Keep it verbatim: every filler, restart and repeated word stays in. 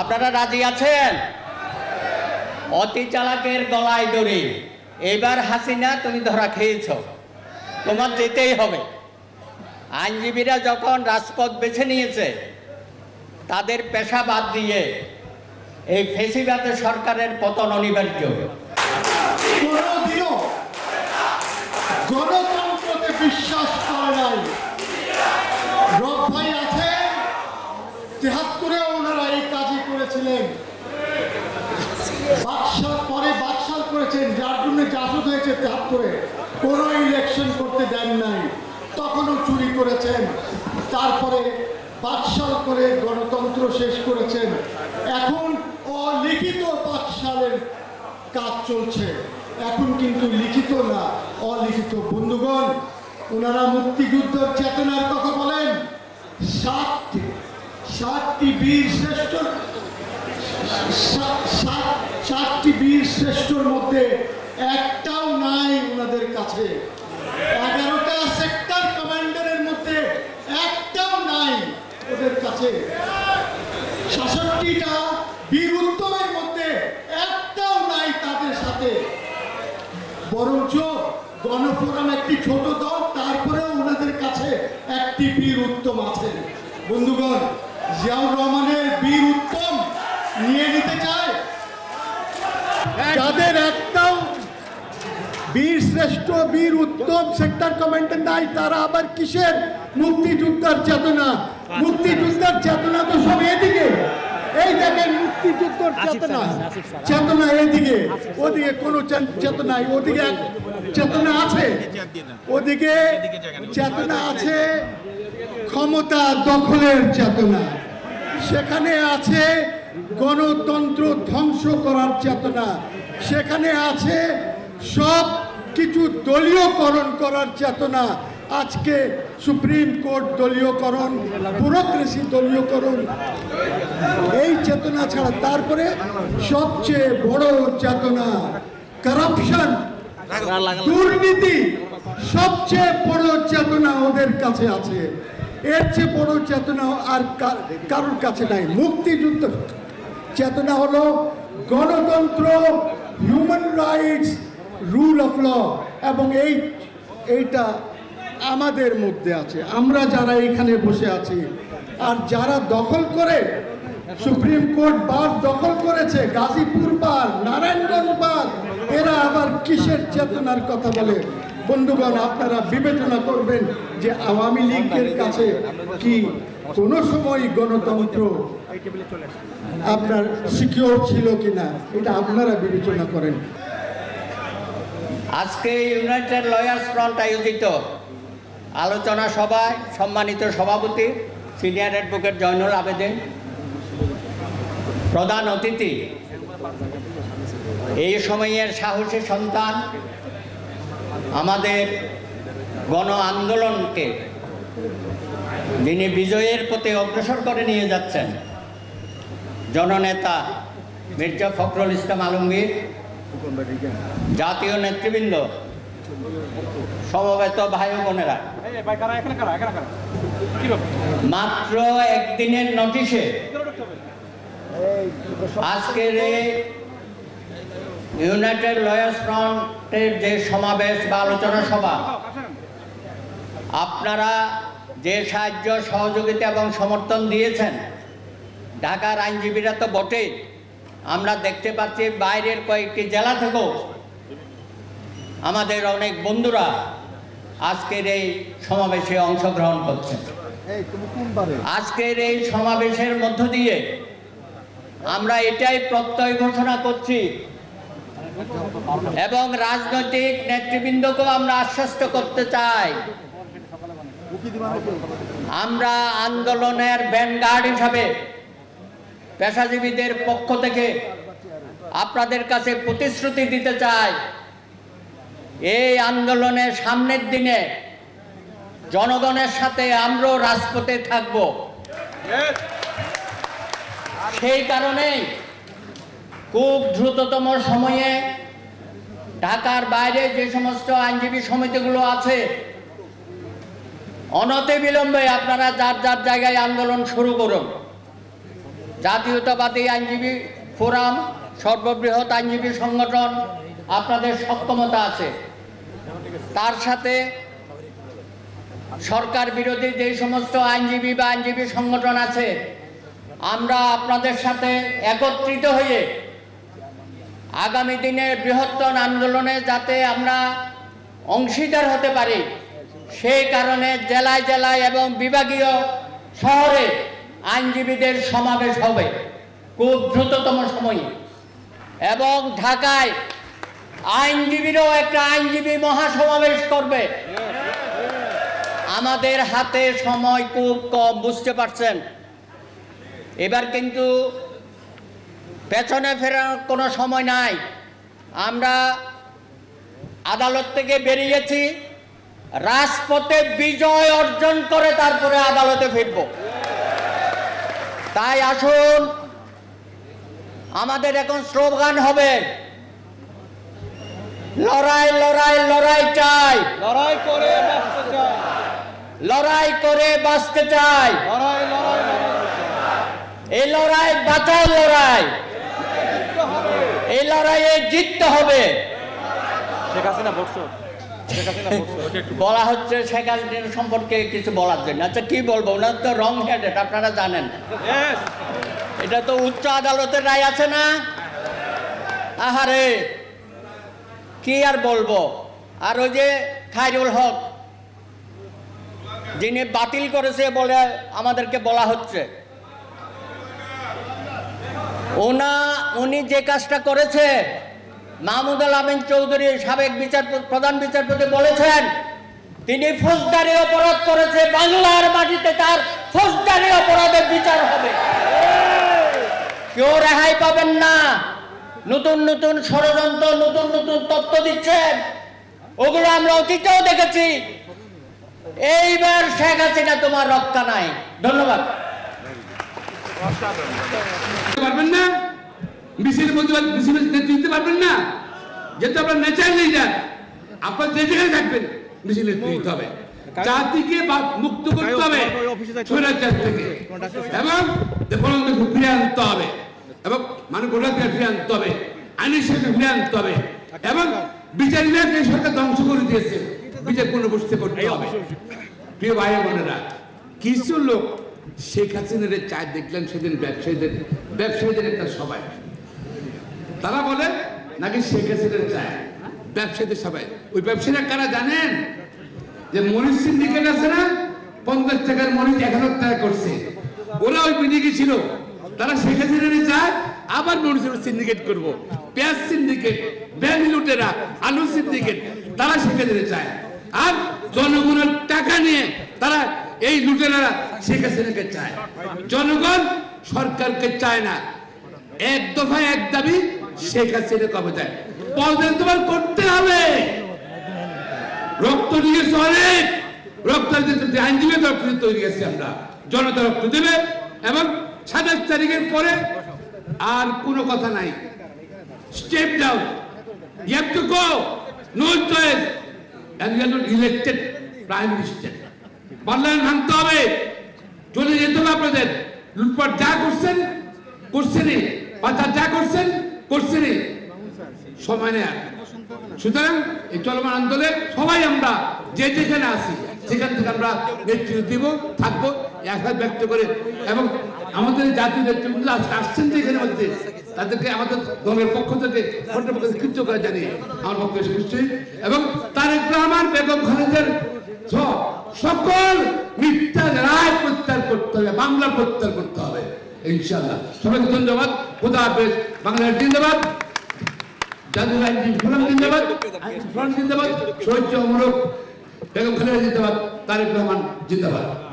আপনারা রাজি আছেন? অতি চালাকের গলায় দড়ি। এবার হাসিনা তুমি ধরা খেয়েছো, তোমার যেতেই হবে। আইনজীবীরা যখন রাজপথ বেছে নিয়েছে তাদের পেশা বাদ দিয়ে এই ফেসিবাদী সরকারের পতন অনিবার্য। গণতন্ত্রতে বিশ্বাস করে নাই রব ভাই আছে, তেহাত্তরে ওনারা এই কাজই করেছিলেন, বাকশাল পরে বাকশাল করেছেন, যার জন্য জাসদ হয়েছে। তেহাত্তরে কোনো ইলেকশন করতে দেন নাই, তখনও চুরি করেছেন, তারপরে পাঠশাল করে গণতন্ত্র শেষ করেছেন। এখন অলিখিত পাঠশালের কাজ চলছে, এখন কিন্তু লিখিত না, অলিখিত। বন্ধুগণ, ওনারা মুক্তিযুদ্ধের চেতনার কথা বলেন, সাতটি সাতটি বীর শ্রেষ্ঠ সাতটি বীর শ্রেষ্ঠর মধ্যে একটাও নাই ওনাদের কাছে। এগারোটা সেক্টর কমান্ডারের মধ্যে একটাও নাই ওদের কাছে। শাসকটিটা বীর উত্তমের মধ্যে একটাও নাই তাদের সাথে, বরঞ্চ গণফোরাম একটি ছোট দল, তারপরেও ওনাদের কাছে একটি বীর উত্তম আছে। বন্ধুগণ, জিয়াউর রহমানের বীর উত্তম নিয়ে নিতে চায়, যাদের একটাও বীর শ্রেষ্ঠ বীর উত্তম সেক্টর কমান্ডার নাই, তারা আবার কিসের মুক্তিযুদ্ধের চেতনা? মুক্তিযুদ্ধের চেতনা তো সব এদিকে, এই দেখেন মুক্তিযুদ্ধের চেতনা চেতনা এদিকে, ওদিকে কোনো চেতনা, ওদিকে চেতনা আছে, ওদিকে চেতনা আছে ক্ষমতা দখলের চেতনা, সেখানে আছে গণতন্ত্র ধ্বংস করার চেতনা, সেখানে আছে সব কিছু দলীয়করণ করার চেতনা। আজকে সুপ্রিম কোর্ট দলীয়করণ, ব্যুরোক্রেসি দলীয়করণ, এই চেতনা ছাড়া। তারপরে সবচেয়ে বড় চেতনা করাপশন, দুর্নীতি, সবচেয়ে বড় চেতনা ওদের কাছে আছে। এর চেয়ে বড় চেতনা আর কারোর কাছে নাই। মুক্তিযুদ্ধ চেতনা হলো গণতন্ত্র, human rights, rule of law, এবং এই এইটা আমাদের মধ্যে আছে, আমরা যারা এখানে বসে আছি। আর যারা দখল করে, সুপ্রিম কোর্ট বার দখল করেছে, গাজীপুর বার, নারায়ণগঞ্জ বার, এরা আবার কিসের চেতনার কথা বলে? বন্ধুগণ, আপনারা বিবেচনা করবেন যে আওয়ামী লীগের কাছে কি কোনো সময় গণতন্ত্র আপনার সিকিউর ছিল কিনা, এটা আপনারা বিবেচনা করেন। আজকে ইউনাইটেড লয়ার্স ফ্রন্ট আয়োজিত আলোচনা সভায় সম্মানিত সভাপতি সিনিয়র অ্যাডভোকেট জয়নুল আবেদিন, প্রধান অতিথি এই সময়ের সাহসী সন্তান, আমাদের গণ আন্দোলনকে যিনি বিজয়ের পথে অগ্রসর করে নিয়ে যাচ্ছেন, জননেতা মির্জা ফখরুল ইসলাম আলমগীর, জাতীয় নেতৃবৃন্দ, সমবেত ভাই বোনেরা, মাত্র একদিনের নোটিশে আজকের এই ইউনাইটেড লয়ার্স ফ্রন্টের যে সমাবেশ বা আলোচনা সভা, আপনারা যে সাহায্য সহযোগিতা এবং সমর্থন দিয়েছেন, ঢাকার আইনজীবীরা তো বটেই, আমরা দেখতে পাচ্ছি বাইরের কয়েকটি জেলা থেকেও আমাদের অনেক বন্ধুরা আজকের এই সমাবেশে অংশগ্রহণ করছেন। আজকের এই সমাবেশের মধ্য দিয়ে আমরা এটাই প্রত্যয় ঘোষণা করছি এবং রাজনৈতিক নেতৃবৃন্দকেও আমরা আশ্বস্ত করতে চাই, আমরা আন্দোলনের ভ্যানগার্ড হিসাবে পেশাজীবীদের পক্ষ থেকে আপনাদের কাছে প্রতিশ্রুতি দিতে চাই, এই আন্দোলনের সামনের দিনে জনগণের সাথে আমরাও রাজপথে থাকব। সেই কারণেই খুব দ্রুততম সময়ে ঢাকার বাইরে যে সমস্ত আইনজীবী সমিতিগুলো আছে, অনতিবিলম্বে আপনারা যার যার জায়গায় আন্দোলন শুরু করুন। জাতীয়তাবাদী আইনজীবী ফোরাম সর্ববৃহৎ আইনজীবী সংগঠন আপনাদের সক্ষমতা আছে। তার সাথে সরকার বিরোধী যে সমস্ত আইনজীবী বা আইনজীবী সংগঠন আছে আমরা আপনাদের সাথে একত্রিত হয়ে আগামী দিনের বৃহত্তর আন্দোলনে যাতে আমরা অংশীদার হতে পারি সেই কারণে জেলায় জেলায় এবং বিভাগীয় শহরে আইনজীবীদের সমাবেশ হবে খুব দ্রুততম সময়ে। এবং ঢাকায় আইনজীবীরাও একটা আইনজীবী মহাসমাবেশ করবে। আমাদের হাতে সময় খুব কম, বুঝতে পারছেন। এবার কিন্তু পেছনে ফেরার কোনো সময় নাই। আমরা আদালত থেকে বেরিয়েছি, রাজপথে বিজয় অর্জন করে তারপরে আদালতে ফিরব। তাই আসুন, আমাদের এখন স্লোগান হবে লড়াই লড়াই লড়াই চাই, লড়াই করে বাঁচতে চাই, লড়াই করে বাঁচতে চাই, লড়াই লড়াই এই লড়াই বাঁচার লড়াই, এই লড়াইয়ে জিততে হবে। শেখ হাসিনা বলছো, শেখ হাসিনা বলছো বলা হচ্ছে শেখ হাসিনা সম্পর্কে কিছু বলার জন্য। আচ্ছা কি বলবো, ওনার তো রং হেডেড, আপনারা জানেন। এটা তো উচ্চ আদালতের রায় আছে না, আহারে কি আর বলবো। আর ওই যে খায়রুল হক যিনি বাতিল করেছে বলে আমাদেরকে বলা হচ্ছে, ওনা উনি যে কাজটা করেছে মাহমুদুল আমিন চৌধুরী সাবেক বিচারপতি প্রধান বিচারপতি বলেছেন তিনি ফৌজদারি অপরাধ করেছে, বাংলার মাটিতে তার ফৌজদারি অপরাধের বিচার হবে, কেউ রেহাই পাবেন না। নতুন নতুন ষড়যন্ত্র, নতুন নতুন তত্ত্ব দিচ্ছেন, ওগুলো আমরা অতীতেও দেখেছি। এইবার শেখ হাসিনা তোমার রক্ষা নাই। ধন্যবাদ। পারবেন না মিছিল দিতে পারবেন না, যেহেতু আপনার নেচার নেই, যান আপনার যে জায়গায় থাকবেন মিছিল দিতে হবে, জাতিকে মুক্ত করতে হবে এবং ফিরে আনতে হবে এবং মানে গোটা থেকে ফিরে আনতে হবে, আইনের সাথে ফিরে আনতে হবে এবং বিচার বিভাগকে সরকার ধ্বংস করে দিয়েছে, বিচার পুনর্বস্থিত করতে হবে। প্রিয় ভাই বোনেরা, কিছু লোক শেখ হাসিনার চায় দেখলাম সেদিন ব্যবসায়ীদের, ব্যবসায়ীদের একটা সবাই তারা বলে নাকি শেখ হাসিনার চায় ব্যবসায়ীদের সবাই। ওই ব্যবসায়ীরা কারা জানেন? যে মরিচ সিন্ডিকেট আছে না, পঞ্চাশ টাকার মরিচ এক হাজার টাকা করছে, ওরা ওই মিটিংয়ে ছিল, তারা শেখ হাসিনারে চায় আবার মরিচের সিন্ডিকেট করবো, পেঁয়াজ সিন্ডিকেট, ব্যাংক লুটেরা, আলু সিন্ডিকেট, তারা শেখ হাসিনারে চায়। আর জনগণের টাকা নিয়ে তারা এই লুটেরারা শেখ হাসিনাকে চায়, জনগণ সরকারকে চায় না। এক দফায় এক দাবি, শেখ হাসিনা কবে যায় পদত্যাগ করতে হবে। রক্ত দিয়েছে অনেক, রক্ত দিতে আইনজীবী রক্ত তৈরি হয়েছে, আমরা জনতা রক্ত দেবে এবং সাতাশ তারিখের পরে আর কোনো কথা নাই। Step down, you have to go, no choice, and you are not elected prime minister. Parliament ভাঙতে হবে, চলে যেতে হবে আপনাদের। লুটপাট যা করছেন করছেনই, পাচার যা করছেন করছেনই, সময় নেই। সুতরাং এই চলমান আন্দোলনে সবাই আমরা যে যেখানে আছি সেখান থেকে আমরা নেতৃত্ব দিব, থাকবো, আশা ব্যক্ত করে। এবং আমাদের জাতীয় নেতৃত্ব আসছেন যেখানে মধ্যে, তাদেরকে আমাদের দলের পক্ষ থেকে কৃতজ্ঞতা জানিয়ে আমার পক্ষে নিশ্চয়ই এবং তার একটু আমার বেগম খালেদার সকল মিথ্যা রায় প্রত্যাহার করতে হবে, মামলা প্রত্যাহার করতে হবে ইনশাআল্লাহ। সবাইকে ধন্যবাদ, খোদা হাফেজ, বাংলাদেশ জিন্দাবাদ, জাদুল আইনজীবী ফোরাম জিন্দাবাদ, ফ্রন্ট জিন্দাবাদ, শহীদ অমরক, বেগম খালেদা জিন্দাবাদ, তারেক রহমান জিন্দাবাদ।